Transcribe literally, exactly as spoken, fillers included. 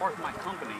part of my company.